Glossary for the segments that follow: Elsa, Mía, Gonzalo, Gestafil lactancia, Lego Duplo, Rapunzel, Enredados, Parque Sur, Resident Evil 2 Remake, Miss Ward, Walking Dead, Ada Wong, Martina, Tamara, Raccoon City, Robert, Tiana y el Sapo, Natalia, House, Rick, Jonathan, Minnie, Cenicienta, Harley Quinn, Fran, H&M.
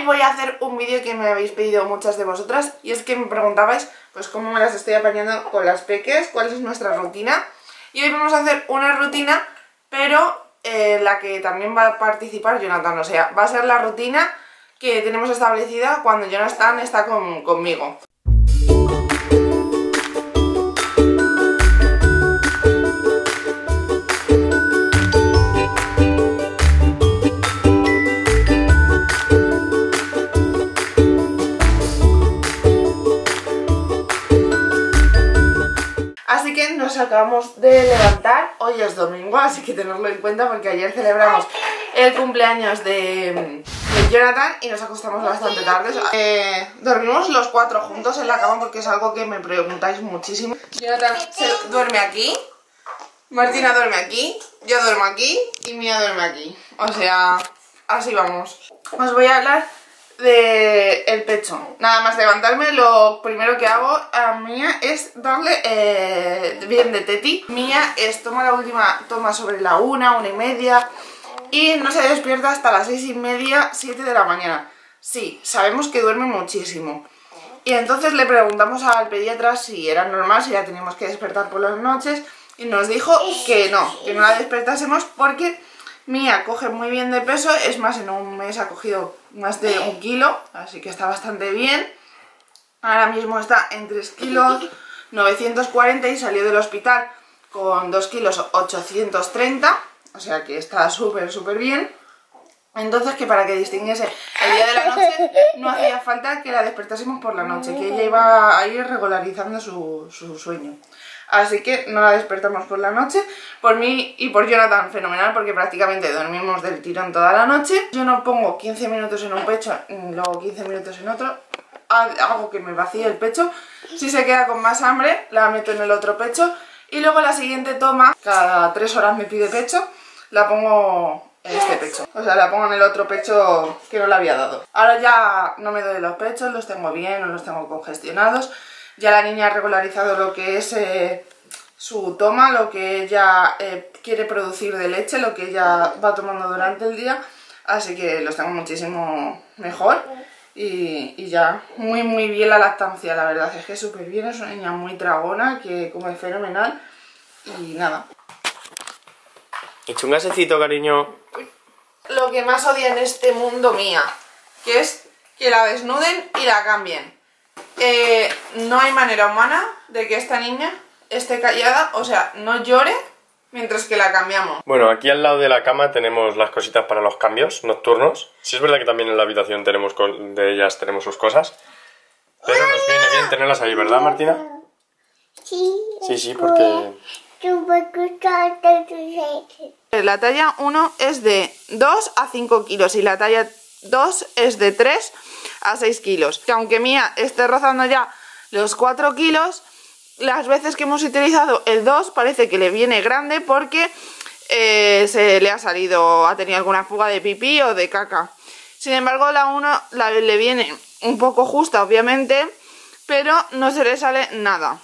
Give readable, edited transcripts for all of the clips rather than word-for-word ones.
Hoy voy a hacer un vídeo que me habéis pedido muchas de vosotras y es que me preguntabais pues cómo me las estoy apañando con las peques, cuál es nuestra rutina. Y hoy vamos a hacer una rutina, pero la que también va a participar Jonathan, o sea, va a ser la rutina que tenemos establecida cuando Jonathan está conmigo. Nos acabamos de levantar, hoy es domingo, así que tenedlo en cuenta porque ayer celebramos el cumpleaños de Jonathan y nos acostamos bastante tarde. Dormimos los cuatro juntos en la cama porque es algo que me preguntáis muchísimo. Jonathan se duerme aquí, Martina duerme aquí, yo duermo aquí y Mía duerme aquí. O sea, así vamos. Os voy a hablar del pecho. Nada más levantarme, lo primero que hago a Mía es darle bien de teti. Mía toma la última toma sobre la 1, 1:30 y no se despierta hasta las 6:30, 7 de la mañana. Sí, sabemos que duerme muchísimo. Y entonces le preguntamos al pediatra si era normal, si la teníamos que despertar por las noches y nos dijo que no la despertásemos porque Mía coge muy bien de peso, es más, en un mes ha cogido más de 1 kilo, así que está bastante bien. Ahora mismo está en 3,940 kilos y salió del hospital con 2,830 kilos, o sea que está súper bien. Entonces, que para que distinguiese el día de la noche no hacía falta que la despertásemos por la noche, que ella iba a ir regularizando su sueño. Así que no la despertamos por la noche. Por mí y por Jonathan, fenomenal, porque prácticamente dormimos del tirón toda la noche. Yo no pongo 15 minutos en un pecho, luego 15 minutos en otro. Hago que me vacíe el pecho. Si se queda con más hambre, la meto en el otro pecho. Y luego la siguiente toma, cada 3 horas me pide pecho, la pongo en este pecho. O sea, la pongo en el otro pecho que no le había dado. Ahora ya no me doy los pechos, los tengo bien, no los tengo congestionados. Ya la niña ha regularizado lo que es su toma, lo que ella quiere producir de leche, lo que ella va tomando durante el día. Así que los tengo muchísimo mejor y ya muy bien la lactancia. La verdad es que súper bien, es una niña muy tragona, que come fenomenal y nada. Echa un gasecito, cariño. Lo que más odia en este mundo Mía, que es que la desnuden y la cambien. No hay manera humana de que esta niña esté callada, o sea, no llore mientras que la cambiamos. Bueno, aquí al lado de la cama tenemos las cositas para los cambios nocturnos. Sí, es verdad que también en la habitación tenemos de ellas tenemos sus cosas, pero nos viene bien tenerlas ahí, ¿verdad, Martina? Sí, porque la talla 1 es de 2 a 5 kilos y la talla 2 es de 3 a 6 kilos. Que aunque Mía esté rozando ya los 4 kilos, las veces que hemos utilizado el 2 parece que le viene grande porque se le ha salido, ha tenido alguna fuga de pipí o de caca. Sin embargo, la 1 le viene un poco justa, obviamente, pero no se le sale nada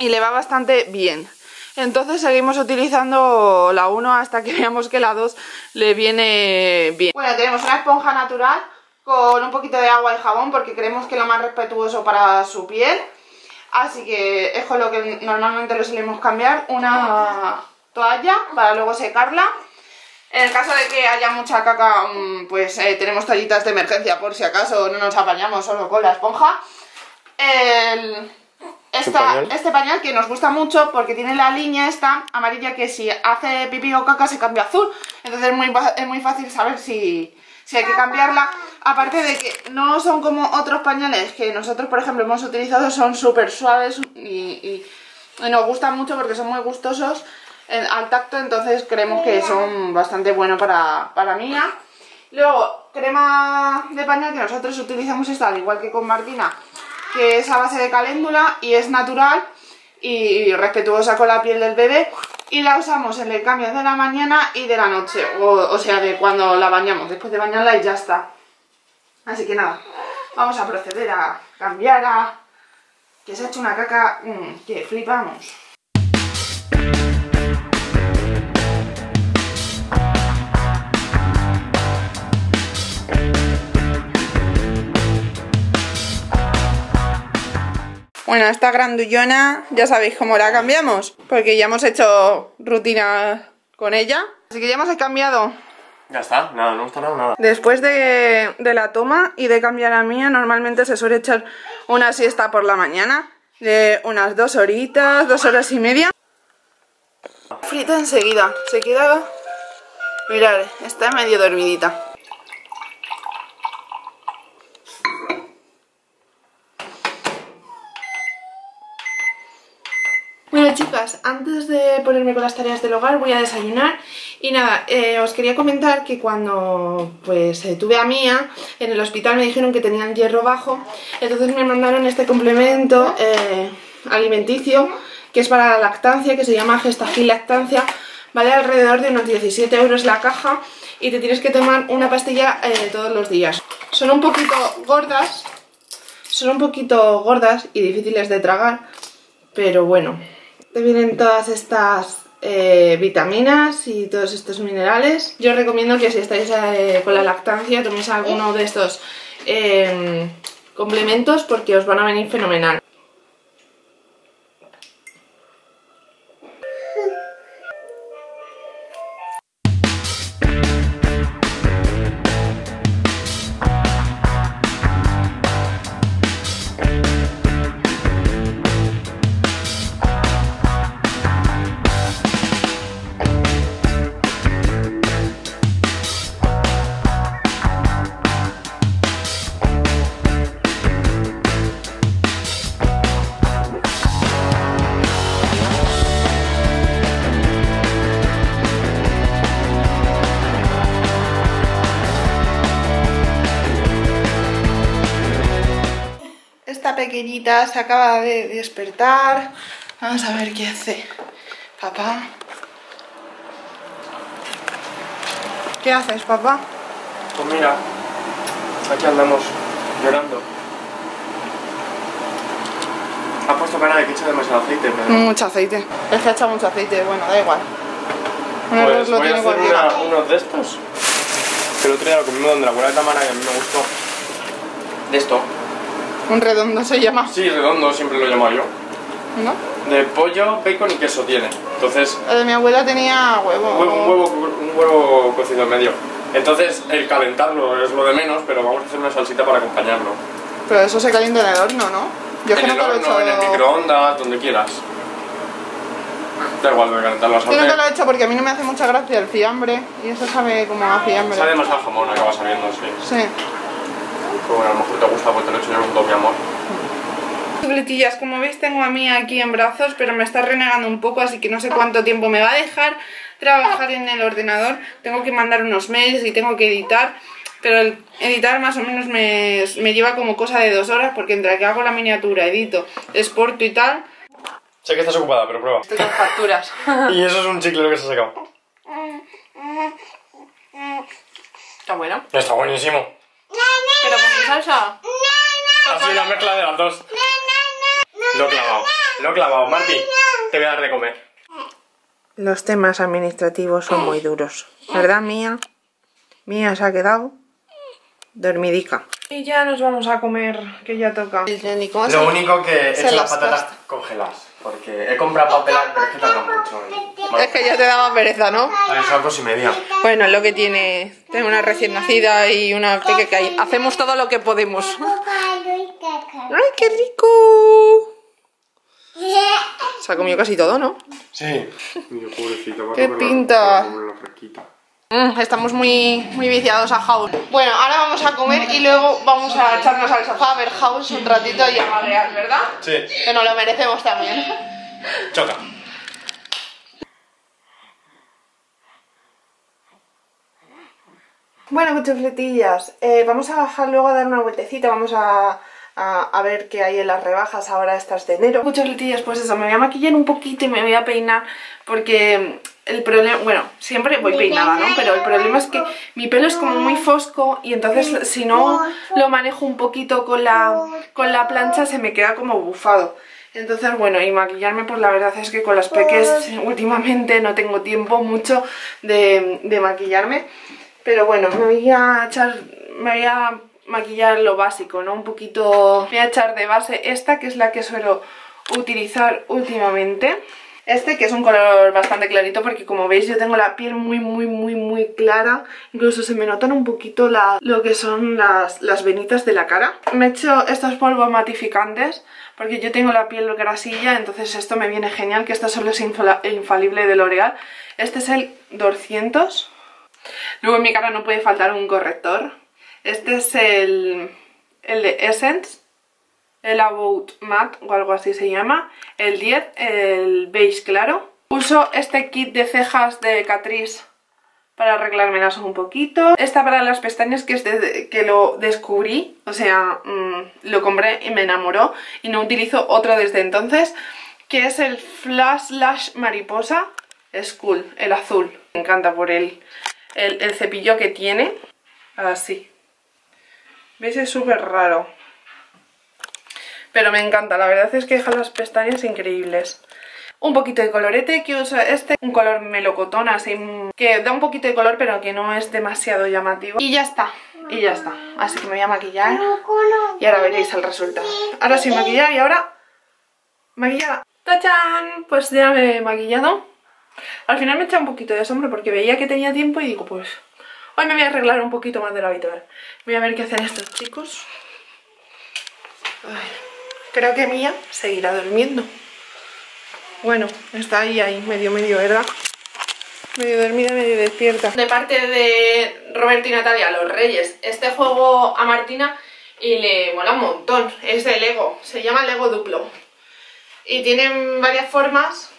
y le va bastante bien. Entonces seguimos utilizando la 1 hasta que veamos que la 2 le viene bien. Bueno, tenemos una esponja natural con un poquito de agua y jabón porque creemos que es lo más respetuoso para su piel. Así que es con lo que normalmente lo solemos cambiar, una toalla para luego secarla. En el caso de que haya mucha caca, pues tenemos toallitas de emergencia por si acaso no nos apañamos solo con la esponja. Este pañal que nos gusta mucho porque tiene la línea esta amarilla que si hace pipí o caca se cambia azul. Entonces es muy fácil saber si hay que cambiarla. Aparte de que no son como otros pañales que nosotros por ejemplo hemos utilizado, son súper suaves y nos gustan mucho porque son muy gustosos al tacto. Entonces creemos que son bastante buenos para Mía. Luego crema de pañal que nosotros utilizamos esta al igual que con Martina, que es a base de caléndula y es natural y respetuosa con la piel del bebé, y la usamos en el cambio de la mañana y de la noche, o sea de cuando la bañamos, después de bañarla y ya está. Así que nada, vamos a proceder a cambiar que se ha hecho una caca que flipamos. Bueno, esta grandullona ya sabéis cómo la cambiamos, porque ya hemos hecho rutina con ella. Así que ya hemos cambiado. Ya está, nada, no hemos tardado nada. Después de la toma y de cambiar a Mía, normalmente se suele echar una siesta por la mañana de unas 2 horitas, 2 horas y media. Frita enseguida, se queda... Mirad, está medio dormidita. Bueno, chicas, antes de ponerme con las tareas del hogar voy a desayunar. Y nada, os quería comentar que cuando tuve a Mía en el hospital me dijeron que tenían hierro bajo. Entonces me mandaron este complemento alimenticio, que es para la lactancia, que se llama Gestafil lactancia. Vale alrededor de unos 17 € la caja y te tienes que tomar una pastilla todos los días. Son un poquito gordas, y difíciles de tragar, pero bueno. Te vienen todas estas vitaminas y todos estos minerales. Yo os recomiendo que si estáis con la lactancia toméis alguno de estos complementos, porque os van a venir fenomenal. Pequeñita se acaba de despertar. Vamos a ver qué hace. Papá, ¿qué haces, papá? Pues mira, aquí andamos llorando. Ha puesto cara de que echa demasiado aceite, pero... Mucho aceite. Es que ha echado mucho aceite. Bueno, da igual. Pues voy a hacer unos de estos que el otro día lo comimos donde la abuela de Tamara, y a mí me gustó. De esto. ¿Un redondo se llama? Sí, redondo siempre lo he llamado yo. ¿No? De pollo, bacon y queso tiene. Entonces... El de mi abuela tenía huevo. Un huevo cocido en medio. Entonces el calentarlo es lo de menos, pero vamos a hacer una salsita para acompañarlo. Pero eso se calienta en el horno, ¿no? Yo en el horno, en el microondas, donde quieras. Da igual de calentar la salsa. Yo nunca lo he hecho porque a mí no me hace mucha gracia el fiambre. Y eso sabe como a fiambre. Sabe más a jamón, acaba sabiendo, sí. Sí. Bueno, a lo mejor te gusta porque te lo he hecho yo un poco, mi amor. Chuletillas, como veis tengo a Mía aquí en brazos, pero me está renegando un poco, así que no sé cuánto tiempo me va a dejar trabajar en el ordenador. Tengo que mandar unos mails y tengo que editar, pero el editar más o menos me lleva como cosa de 2 horas, porque entre que hago la miniatura, edito, exporto y tal... Sé que estás ocupada, pero prueba. Estoy con facturas. Y eso es un chicle lo que se ha sacado. Está bueno. Está buenísimo. ¿Pero con mi salsa? Ha sido la mezcla de las dos. Lo he clavado, Marti. Te voy a dar de comer. Los temas administrativos son muy duros, ¿verdad, Mía? Mía se ha quedado dormidica. Y ya nos vamos a comer, que ya toca. Lo único que he hecho las patatas congeladas, porque he comprado papel, pero es que tarda mucho. Es que ya te daba pereza, ¿no? A ver, son 2:30. Bueno, es lo que tiene. Tengo una recién nacida y una pequeña que hay. Hacemos todo lo que podemos. ¡Ay, qué rico! Se ha comido casi todo, ¿no? Sí. Mira, pobrecita, va a comer. ¡Qué pinta! Estamos muy viciados a House. Bueno, ahora vamos a comer y luego vamos a echarnos al sofá a ver House un ratito y a marear, ¿verdad? Sí. Que nos lo merecemos también. Choca. Bueno, cuchufletillas, vamos a bajar luego a dar una vueltecita, vamos a ver qué hay en las rebajas ahora estas de enero. Cuchufletillas, pues eso, me voy a maquillar un poquito y me voy a peinar porque... El problema, bueno, siempre voy peinada, ¿no? Pero el problema es que mi pelo es como muy fosco y entonces si no lo manejo un poquito con la plancha se me queda como bufado. Entonces, bueno, y maquillarme, pues la verdad es que con las peques últimamente no tengo tiempo mucho de maquillarme. Pero bueno, me voy a echar, me voy a maquillar lo básico, ¿no? Un poquito... Voy a echar de base esta, que es la que suelo utilizar últimamente. Este, que es un color bastante clarito, porque como veis yo tengo la piel muy, muy, muy, muy clara. Incluso se me notan un poquito lo que son las venitas de la cara. Me he hecho estos polvos matificantes, porque yo tengo la piel grasilla, entonces esto me viene genial, que esto solo es infalible de L'Oreal. Este es el 200. Luego en mi cara no puede faltar un corrector. Este es el de Essence. El About Matte o algo así se llama. El 10, el beige claro. Uso este kit de cejas de Catrice para arreglármelas un poquito. Esta para las pestañas, que es que lo descubrí. O sea, lo compré y me enamoró. Y no utilizo otro desde entonces. Que es el Flash Lash Mariposa. Es cool, el azul. Me encanta por el cepillo que tiene. Así. ¿Veis? Es súper raro. Pero me encanta, la verdad es que deja las pestañas increíbles. Un poquito de colorete, que usa este, un color melocotón así, que da un poquito de color pero que no es demasiado llamativo. Y ya está, y ya está. Así que me voy a maquillar y ahora veréis el resultado. Ahora sin maquillar y ahora maquillada. ¡Tachán! Pues ya me he maquillado. Al final me he echado un poquito de sombra porque veía que tenía tiempo y digo, pues hoy me voy a arreglar un poquito más de lo habitual. Voy a ver qué hacen estos chicos. Ay. Creo que Mía seguirá durmiendo. Bueno, está ahí, medio, ¿verdad? Medio dormida, medio despierta. De parte de Robert y Natalia, los Reyes. Este juego a Martina y le mola un montón. Es de Lego, se llama Lego Duplo. Y tienen varias formas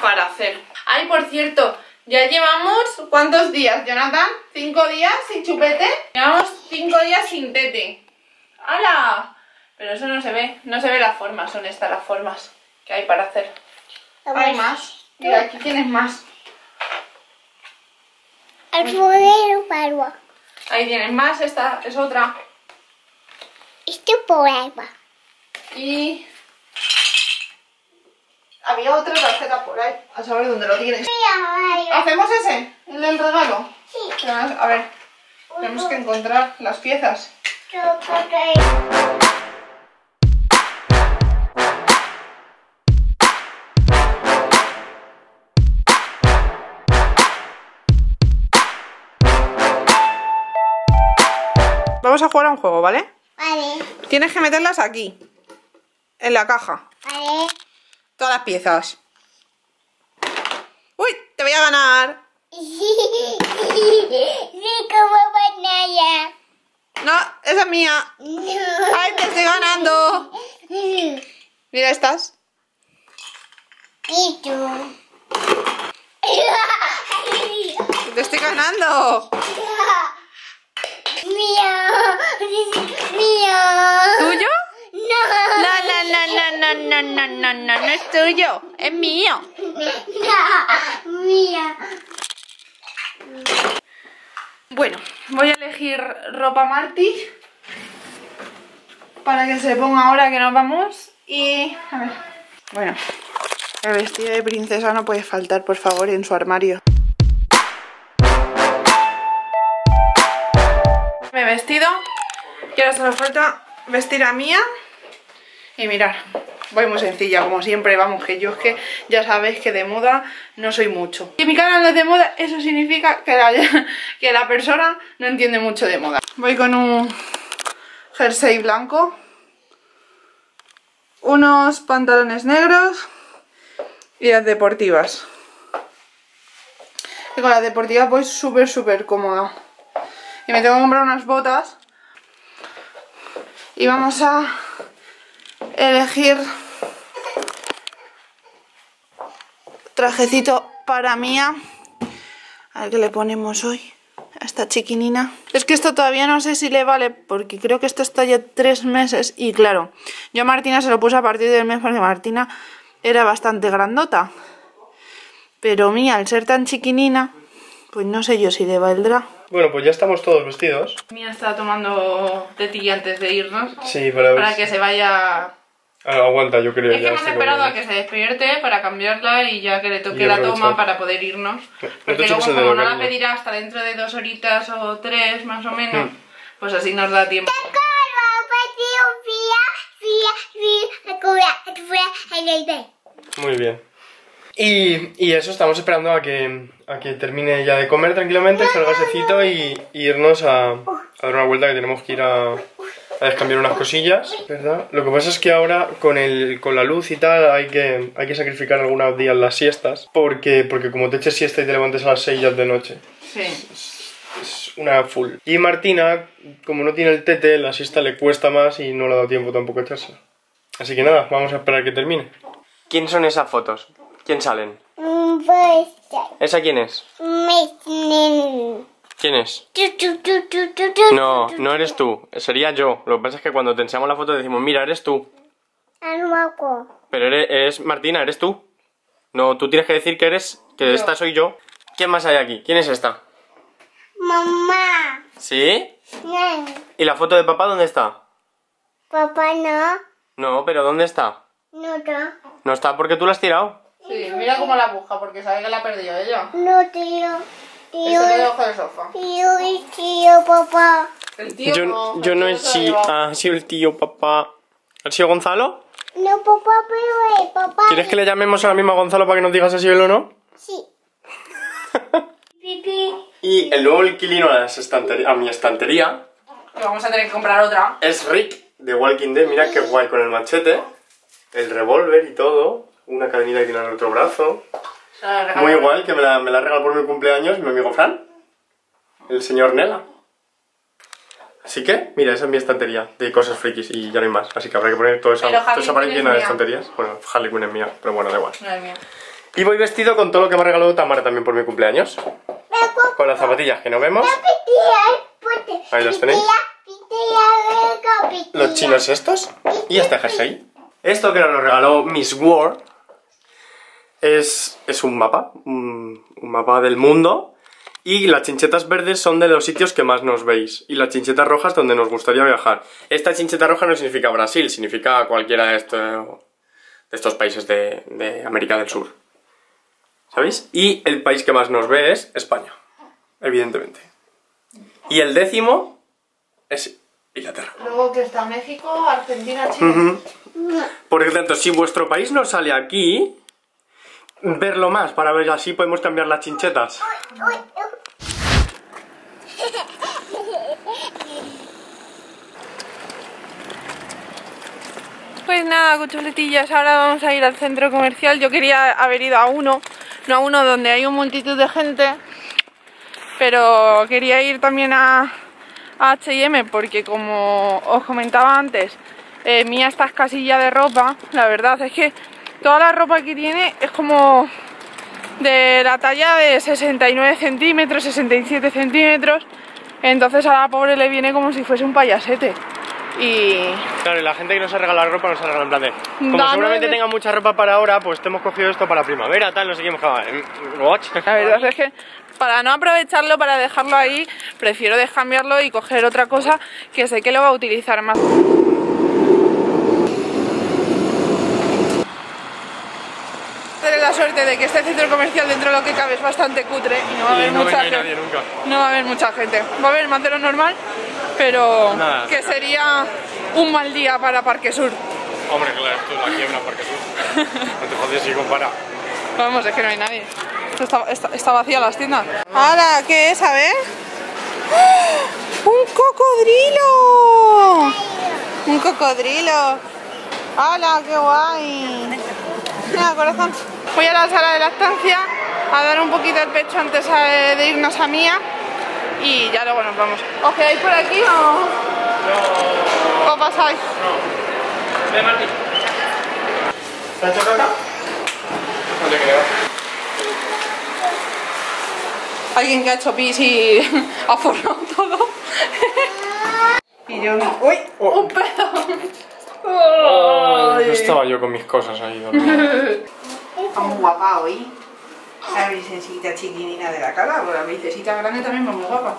para hacer. Ay, por cierto, ya llevamos... ¿Cuántos días, Jonathan? ¿5 días sin chupete? Llevamos 5 días sin tete. ¡Hala! Pero eso no se ve, no se ve las formas, son estas las formas que hay para hacer. Hay más, mira, aquí tienes más. El modelo para. Ahí tienes más, esta es otra. Esto por agua. Y... Había otra tarjeta por ahí, a saber dónde lo tienes. ¿Hacemos ese? ¿El del regalo? Sí. A ver, tenemos que encontrar las piezas. Vamos a jugar a un juego, ¿vale? Vale. Tienes que meterlas aquí, en la caja. Vale. Todas las piezas. ¡Uy! ¡Te voy a ganar! Sí, como banana. No, esa es mía. No. ¡Ay, te estoy ganando! Mira estas. Y tú. ¡Te estoy ganando! Mío. ¿Tuyo? No es tuyo, es mío. No, mío. Bueno, voy a elegir ropa Marty para que se ponga ahora que nos vamos. Y a ver. Bueno, el vestido de princesa no puede faltar, por favor, en su armario. Me he vestido y ahora solo falta vestir a Mía y mirar. Voy muy sencilla, como siempre, vamos, que yo es que ya sabéis que de moda no soy mucho. Si mi cara no es de moda, eso significa que la persona no entiende mucho de moda. Voy con un jersey blanco, unos pantalones negros y las deportivas. Y con las deportivas voy súper, súper cómoda. Y me tengo que comprar unas botas. Y vamos a elegir trajecito para Mía. A ver qué le ponemos hoy a esta chiquinina. Es que esto todavía no sé si le vale, porque creo que esto está ya 3 meses. Y claro, yo a Martina se lo puse a partir del mes, porque Martina era bastante grandota. Pero Mía, al ser tan chiquinina, pues no sé yo si le valdrá. Bueno, pues ya estamos todos vestidos. Mía está tomando tetí antes de irnos. Sí, para que se vaya... Ahora aguanta, yo creo. Es que hemos esperado a que se despierte para cambiarla y ya que le toque la toma para poder irnos. Porque luego como no la pedirá hasta dentro de 2 horitas o 3 más o menos, pues así nos da tiempo. Muy bien. Y eso, estamos esperando a que termine ya de comer tranquilamente, salga secito y irnos a dar una vuelta, que tenemos que ir a descambiar unas cosillas, ¿verdad? Lo que pasa es que ahora con la luz y tal hay que sacrificar algunos días las siestas, porque como te eches siesta y te levantes a las 6 ya de noche. Sí. Es una full. Y Martina, como no tiene el tete, la siesta le cuesta más y no le ha dado tiempo tampoco a echarse. Así que nada, vamos a esperar que termine. ¿Quién son esas fotos? ¿Quién salen? ¿Esa quién es? ¿Quién es? No, no eres tú, sería yo. Lo que pasa es que cuando te enseñamos la foto decimos, mira, eres tú. Pero eres Martina, eres tú. No, tú tienes que decir que eres, que esta soy yo. ¿Quién más hay aquí? ¿Quién es esta? Mamá. ¿Sí? ¿Y la foto de papá dónde está? Papá no. No, pero ¿dónde está? No está. ¿No está porque tú la has tirado? Sí, mira cómo la busca, porque sabe que la ha perdido ella. No, tío. Está debajo del sofá. Tío, papá. El tío yo no he sido. Ha sido el tío, papá. ¿Ha sido Gonzalo? No, papá, pero es papá. ¿Quieres que le llamemos ahora mismo a Gonzalo para que nos digas si él o no? Sí. Y el nuevo inquilino a mi estantería, que vamos a tener que comprar otra, es Rick, de Walking Dead. Mira qué guay, con el machete, el revólver y todo. Una cadenita que tiene en el otro brazo. Muy igual, que me la regaló por mi cumpleaños mi amigo Fran, el señor Nela. Así que, mira, esa es mi estantería de cosas frikis y ya no hay más. Así que habrá que poner todo esa pared llena de estanterías. Bueno, Harley Quinn es mía, pero bueno, da igual. No es mía. Y voy vestido con todo lo que me ha regalado Tamara también por mi cumpleaños. Con las zapatillas que no vemos. Ahí los tenéis. Los chinos estos. Y este jersey. Esto que nos regaló Miss Ward es un mapa, un mapa del mundo. Y las chinchetas verdes son de los sitios que más nos veis. Y las chinchetas rojas donde nos gustaría viajar. Esta chincheta roja no significa Brasil, significa cualquiera de estos países de América del Sur. ¿Sabéis? Y el país que más nos ve es España, evidentemente. Y el 10º es Inglaterra. Luego que está México, Argentina, Chile. Por lo tanto, si vuestro país no sale aquí, verlo más, para ver así podemos cambiar las chinchetas. Pues nada, cuchuletillas, ahora vamos a ir al centro comercial. Yo quería haber ido a uno, no a uno donde hay una multitud de gente, pero quería ir también a H&M, porque como os comentaba antes, Mía está escasilla de ropa. La verdad es que toda la ropa que tiene es como de la talla de 69 centímetros, 67 centímetros, entonces a la pobre le viene como si fuese un payasete. Y claro, y la gente que nos ha regalado ropa nos ha regalado en plan de, como Dame seguramente de... tenga mucha ropa para ahora, pues te hemos cogido esto para primavera, tal, no sé qué, la verdad es que para no aprovecharlo, para dejarlo ahí, prefiero descambiarlo y coger otra cosa que sé que lo va a utilizar más. Tengo la suerte de que este centro comercial, dentro de lo que cabe, es bastante cutre y no va a haber mucha gente. No va a haber mucha gente. Va a haber más de lo normal, pero nada, que sería un mal día para Parque Sur. Hombre, claro, esto es la quiebra, Parque Sur. No te jodes si compara. Vamos, es que no hay nadie. Está vacía las tiendas. ¡Hala! ¿Qué es? A ver. ¡Oh! ¡Un cocodrilo! ¡Un cocodrilo! ¡Hala! ¡Qué guay! Nada, corazón. Voy a la sala de lactancia a dar un poquito el pecho antes de irnos a Mía y ya luego nos vamos. ¿Os quedáis por aquí o no? ¿O pasáis? No. Ven, Martín. ¿Te has hecho caca? No te creo. Alguien que ha hecho pis y ha forrado todo. Y yo... ¡Uy! ¡Un pedo! No estaba yo con mis cosas ahí. Está muy guapa hoy. La princesita chiquinina de la cara, pero la princesita grande también es muy guapa.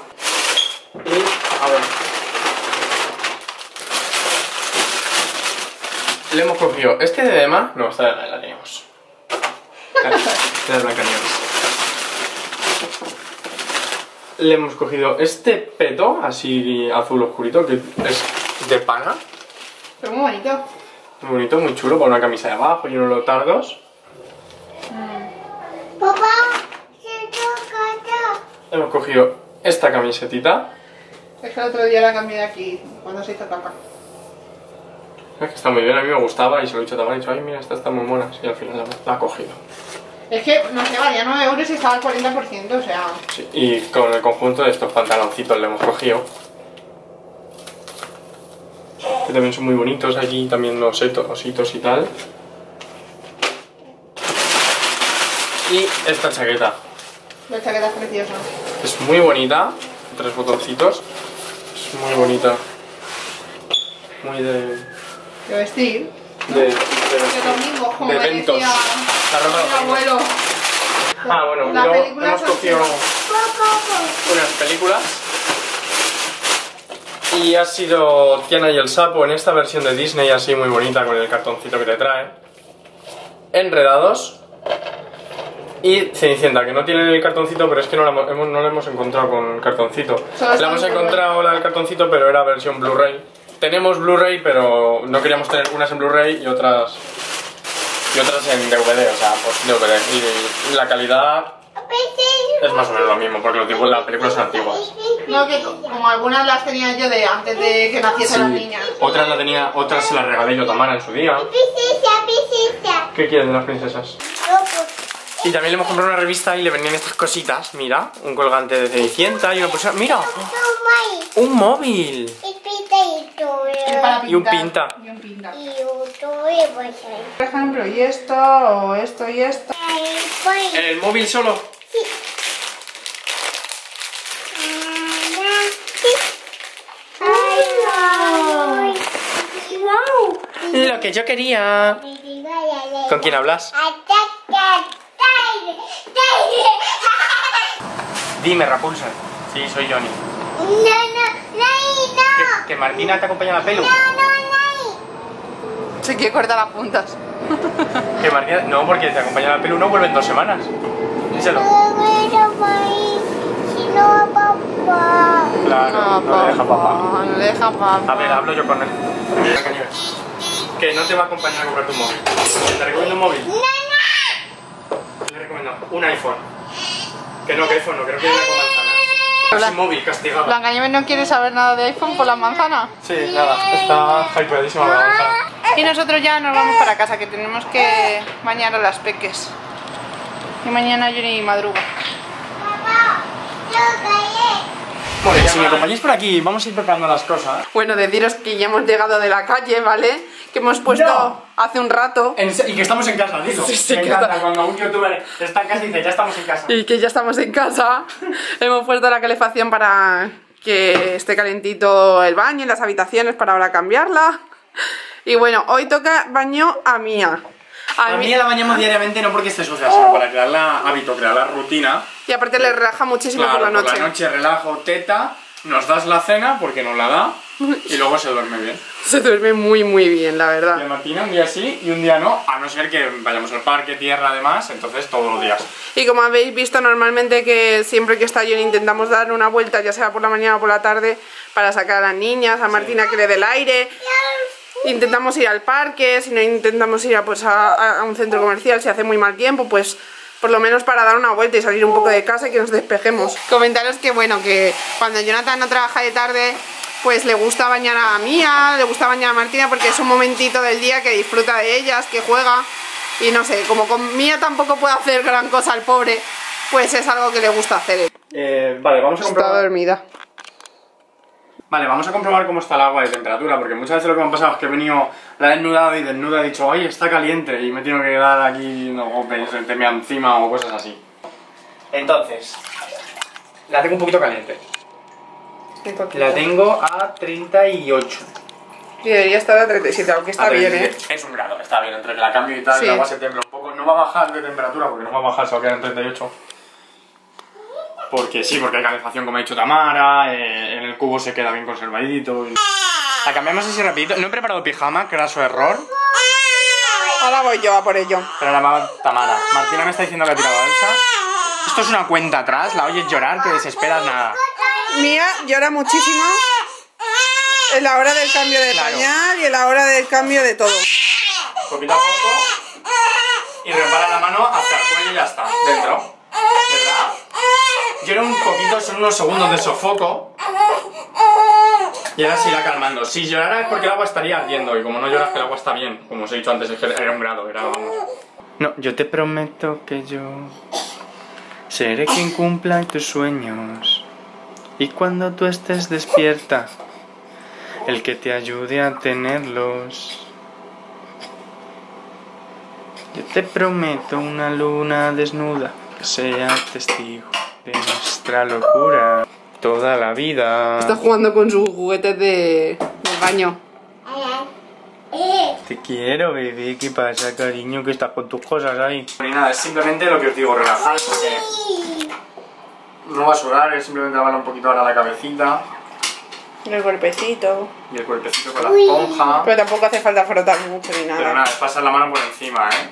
A ver. Le hemos cogido este diadema. No, esta la tenemos. Esta es la que tenemos. le hemos cogido este peto, así azul oscurito, que es de pana. Pero muy bonito. Muy bonito, muy chulo, para una camisa de abajo y unos leotardos. Papá, se toca. Hemos cogido esta camisetita. Es que el otro día la cambié de aquí, cuando se hizo tapa. Es que está muy bien, a mí me gustaba y se lo he dicho a Tamara y he dicho, ay mira, esta está muy buena, y al final la ha cogido. Es que, no sé, valía 9 euros y estaba al 40%, o sea... Sí, y con el conjunto de estos pantaloncitos le hemos cogido. Que también son muy bonitos, aquí también los ositos y tal. Y esta chaqueta. La chaqueta es preciosa. Es muy bonita, 3 botoncitos. Es muy bonita. Muy de... de vestir. De eventos. Decía, la ropa de mi abuelo. Ah, bueno, luego hemos cogido unas películas. Y ha sido Tiana y el Sapo en esta versión de Disney, así muy bonita con el cartoncito que te trae. Enredados. Y Cenicienta, que no tiene el cartoncito, pero es que no la hemos encontrado con el cartoncito. La hemos encontrado la del cartoncito, pero era versión Blu-ray. Tenemos Blu-ray, pero no queríamos tener unas en Blu-ray y otras en DVD, o sea, pues DVD. Y la calidad es más o menos lo mismo, porque las películas son antiguas. No, que como algunas las tenía yo de antes de que naciese la niña. Otras se las regalé yo a Tamara en su día. ¿Qué quieres de las princesas? Y también le hemos comprado una revista y le venían estas cositas, mira, un colgante de Cenicienta y una pulsera, mira, un móvil. Y un pinta. Por ejemplo, y esto, o esto, y esto. ¿El móvil solo? Sí. Lo que yo quería. ¿Con quién hablas? Dime, Rapunzel. Sí, soy Johnny. ¿Que Martina te acompaña a la pelu? No. Se quiere cortar las puntas. ¿Que Martina? No, porque te acompaña a la pelu, no vuelve en 2 semanas. Díselo. No, papá. Claro, no le deja papá. No le deja papá. A ver, hablo yo con él. Que no te va a acompañar a comprar tu móvil. ¿Te recomiendo un móvil? No. Le recomiendo un iPhone. Que no, que iPhone no, creo que es una comanda. Sin móvil, castigado. Blancanieves no quiere saber nada de iPhone por la manzana. Sí, nada, está hypeadísima la manzana. Y nosotros ya nos vamos para casa, que tenemos que bañar a las peques. Y mañana Johnny madruga. Mamá, yo caí. Bueno, si me acompañáis por aquí, vamos a ir preparando las cosas. Bueno, deciros que ya hemos llegado de la calle, ¿vale? Que hemos puesto hace un rato. Y que estamos en casa, digo. Sí, me encanta cuando un youtuber está en casa y dice, ya estamos en casa. Y que ya estamos en casa. Hemos puesto la calefacción para que esté calentito el baño y las habitaciones para ahora cambiarla. Y bueno, hoy toca baño a Mía. A Mía la bañamos diariamente, no porque esté sucia, sino para crear la hábito, crear la rutina. Y aparte le relaja muchísimo, claro, por la noche. Por la noche relajo, teta, nos das la cena porque nos la da y luego se duerme bien. Se duerme muy bien, la verdad. Y a Martina un día sí y un día no, a no ser que vayamos al parque, tierra además, entonces todos los días. Y como habéis visto normalmente que siempre que está Johnny intentamos dar una vuelta, ya sea por la mañana o por la tarde, para sacar a las niñas, a Martina que le dé el aire. Intentamos ir al parque, si no intentamos ir a un centro comercial, si hace muy mal tiempo, pues por lo menos para dar una vuelta y salir un poco de casa y que nos despejemos. Comentaros que bueno, que cuando Jonathan no trabaja de tarde, pues le gusta bañar a Mía, le gusta bañar a Martina porque es un momentito del día que disfruta de ellas, que juega y no sé, como con Mía tampoco puede hacer gran cosa el pobre, pues es algo que le gusta hacer. Vale, vamos a comprar... Está dormida. Vale, vamos a comprobar cómo está el agua de temperatura, porque muchas veces lo que me ha pasado es que he venido, la he desnudado y desnuda he dicho, ay, está caliente, y me tengo que dar aquí unos golpes de temia encima o cosas así. Entonces, la tengo un poquito caliente. La tengo a 38. Y debería estar a 37, aunque está bien, ¿eh? Es un grado, está bien, entre que la cambio y tal, el agua se templa un poco. No va a bajar de temperatura, porque no va a bajar, se va a quedar en 38. Porque sí, porque hay calefacción como ha dicho Tamara, en el cubo se queda bien conservadito. La cambiamos así rapidito. No he preparado pijama, graso error. Ahora voy yo a por ello. Pero la va Tamara. Martina me está diciendo que ha tirado a Elsa. Esto es una cuenta atrás, la oyes llorar, te desesperas nada. Mía llora muchísimo en la hora del cambio de pañal y en la hora del cambio de todo. Poquito a poco y repara la mano hasta el cuello y ya está, dentro. ¿Verdad? Llora un poquito, son unos segundos de sofoco. Y ahora se irá calmando. Si llorara es porque el agua estaría ardiendo. Y como no lloras, que el agua está bien. Como os he dicho antes, es que era un grado, era vamos. No, yo te prometo que yo seré quien cumpla tus sueños. Y cuando tú estés despierta, el que te ayude a tenerlos. Yo te prometo una luna desnuda que sea testigo de nuestra locura. Toda la vida. Está jugando con sus juguetes del baño. Te quiero, baby. ¿Qué pasa, cariño? Que estás con tus cosas ahí. Ni nada, es simplemente lo que os digo, relajar. No vas a orar, es simplemente lavar un poquito ahora la cabecita. Y el cuerpecito. Y el cuerpecito con la esponja. Pero tampoco hace falta frotar mucho ni nada. Pero nada, es pasar la mano por encima, ¿eh?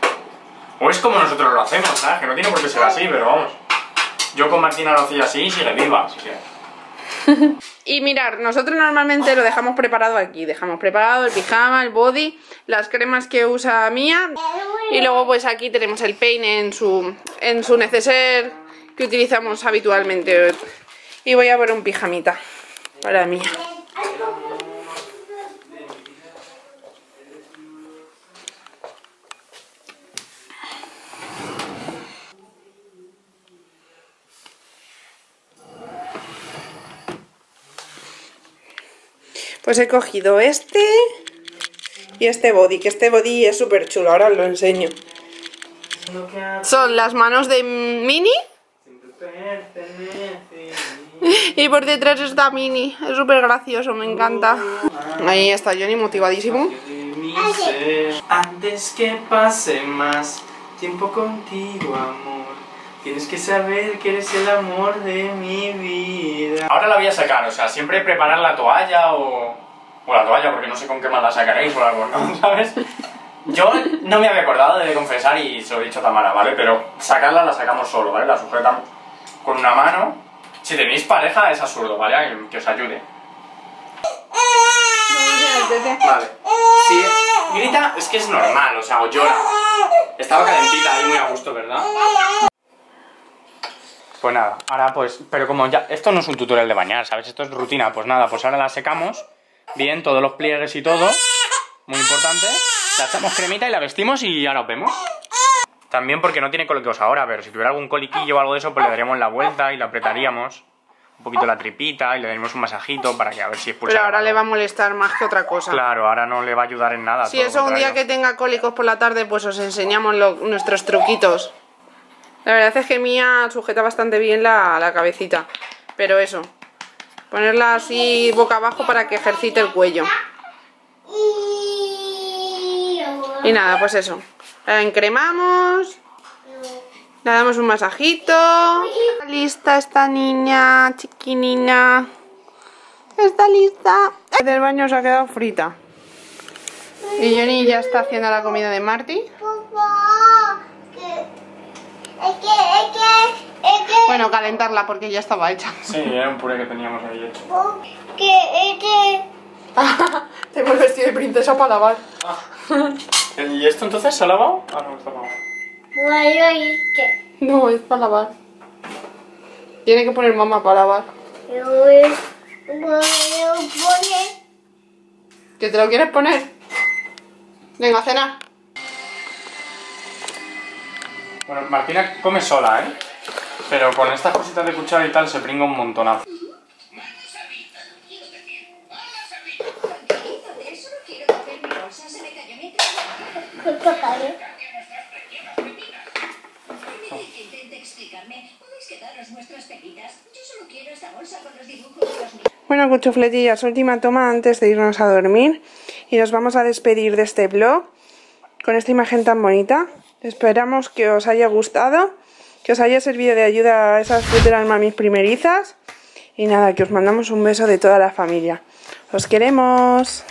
O es como nosotros lo hacemos, ¿sabes? Que no tiene por qué ser así, pero vamos. Yo con Martina lo hacía así y sigue viva, así que... Y mirar, nosotros normalmente lo dejamos preparado aquí. Dejamos preparado el pijama, el body, las cremas que usa Mía. Y luego pues aquí tenemos el peine en su neceser que utilizamos habitualmente. Y voy a ver un pijamita para Mía. Pues he cogido este y este body, que este body es súper chulo, ahora os lo enseño. Son las manos de Minnie y por detrás está Minnie, es súper gracioso, me encanta. Ahí está Johnny motivadísimo. Antes que pase más tiempo contigo, amor, tienes que saber que eres el amor de mi vida. Ahora la voy a sacar, o sea, siempre preparar la toalla o la toalla, porque no sé con qué más la sacaréis o algo, ¿no? ¿Sabes? Yo no me había acordado de confesar y se lo he dicho a Tamara, ¿vale? Pero sacarla la sacamos solo, ¿vale? La sujetamos con una mano. Si tenéis pareja es absurdo, ¿vale? Que os ayude. Vale. Sí, grita, es que es normal, o sea, o llora. Estaba calentita ahí, muy a gusto, ¿verdad? Pues nada, ahora pues, pero como ya, esto no es un tutorial de bañar, ¿sabes? Esto es rutina, pues nada, pues ahora la secamos, bien, todos los pliegues y todo, muy importante, la echamos cremita y la vestimos y ahora os vemos. También porque no tiene coliqueos ahora, pero si tuviera algún coliquillo o algo de eso, pues le daríamos la vuelta y la apretaríamos un poquito la tripita y le daremos un masajito para que a ver si expulsa. Pero ahora le va a molestar más que otra cosa. Claro, ahora no le va a ayudar en nada. Si eso un día que tenga cólicos por la tarde, pues os enseñamos nuestros truquitos. La verdad es que Mía sujeta bastante bien la cabecita, pero eso, ponerla así boca abajo para que ejercite el cuello. Y nada, pues eso, la encremamos, le damos un masajito. Lista esta niña, chiquinina, está lista. Del baño se ha quedado frita. Y Johnny ya está haciendo la comida de Marty. Bueno, calentarla porque ya estaba hecha. Sí, era un puré que teníamos ahí hecho. Tengo el vestido de princesa para lavar. ¿Y esto entonces se ha lavado? Ah, no, está lavado. No, es para lavar. Tiene que poner mamá para lavar. ¿Que te lo quieres poner? Venga, a cenar. Bueno, Martina come sola, ¿eh? Pero con estas cositas de cuchara y tal se pringa un montonazo. Bueno, cuchufletillas, última toma antes de irnos a dormir. Y nos vamos a despedir de este vlog con esta imagen tan bonita. Esperamos que os haya gustado, que os haya servido de ayuda a esas futuras mamis primerizas. Y nada, que os mandamos un beso de toda la familia. ¡Os queremos!